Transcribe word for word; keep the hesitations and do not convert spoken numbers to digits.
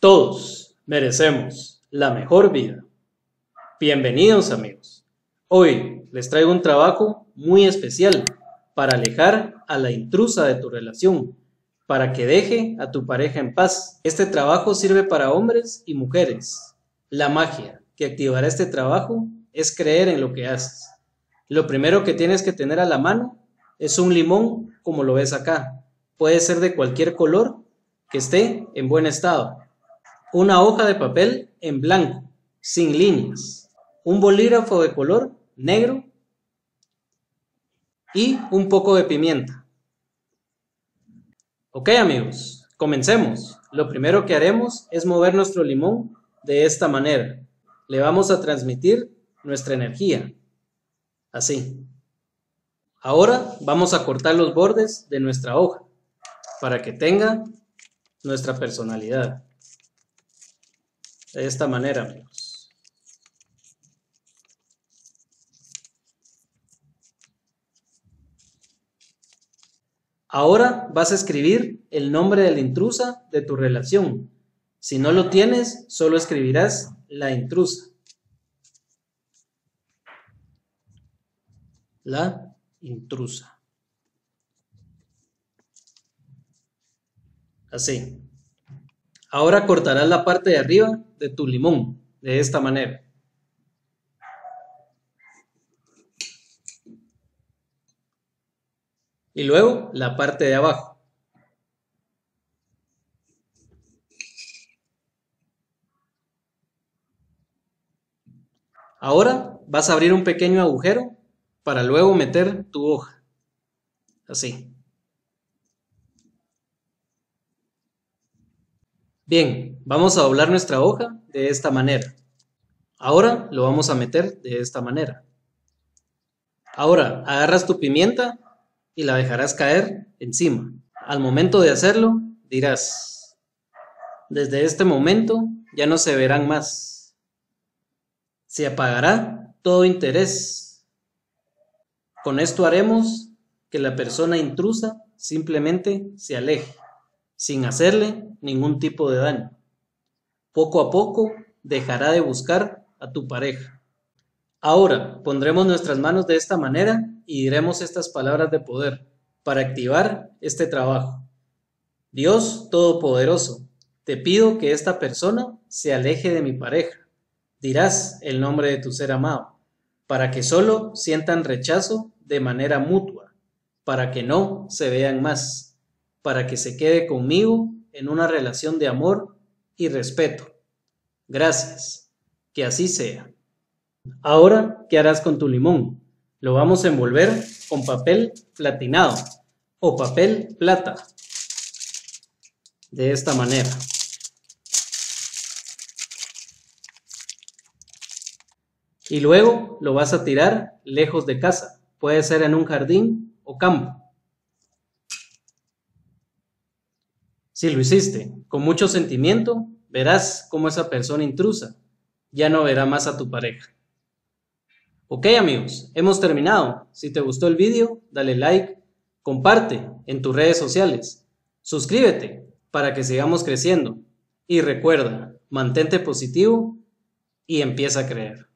Todos merecemos la mejor vida. Bienvenidos amigos. Hoy les traigo un trabajo muy especial para alejar a la intrusa de tu relación, para que deje a tu pareja en paz. Este trabajo sirve para hombres y mujeres. La magia que activará este trabajo es creer en lo que haces. Lo primero que tienes que tener a la mano es un limón, como lo ves acá. Puede ser de cualquier color que esté en buen estado. Una hoja de papel en blanco, sin líneas, un bolígrafo de color negro y un poco de pimienta. Ok amigos, comencemos. Lo primero que haremos es mover nuestro limón de esta manera. Le vamos a transmitir nuestra energía, así. Ahora vamos a cortar los bordes de nuestra hoja para que tenga nuestra personalidad. De esta manera, amigos. Ahora vas a escribir el nombre de la intrusa de tu relación. Si no lo tienes, solo escribirás la intrusa. La intrusa. Así. Ahora cortarás la parte de arriba de tu limón, de esta manera. Y luego la parte de abajo. Ahora vas a abrir un pequeño agujero para luego meter tu hoja. Así. Bien, vamos a doblar nuestra hoja de esta manera. Ahora lo vamos a meter de esta manera. Ahora agarras tu pimienta y la dejarás caer encima. Al momento de hacerlo, dirás: desde este momento ya no se verán más. Se apagará todo interés. Con esto haremos que la persona intrusa simplemente se aleje, sin hacerle ningún tipo de daño. Poco a poco dejará de buscar a tu pareja. Ahora pondremos nuestras manos de esta manera y diremos estas palabras de poder para activar este trabajo. Dios Todopoderoso, te pido que esta persona se aleje de mi pareja. Dirás el nombre de tu ser amado, para que solo sientan rechazo de manera mutua, para que no se vean más, para que se quede conmigo en una relación de amor y respeto. Gracias. Que así sea. Ahora, ¿qué harás con tu limón? Lo vamos a envolver con papel platinado o papel plata. De esta manera. Y luego lo vas a tirar lejos de casa. Puede ser en un jardín o campo. Si lo hiciste con mucho sentimiento, verás cómo esa persona intrusa ya no verá más a tu pareja. Ok amigos, hemos terminado. Si te gustó el video, dale like, comparte en tus redes sociales, suscríbete para que sigamos creciendo y recuerda, mantente positivo y empieza a creer.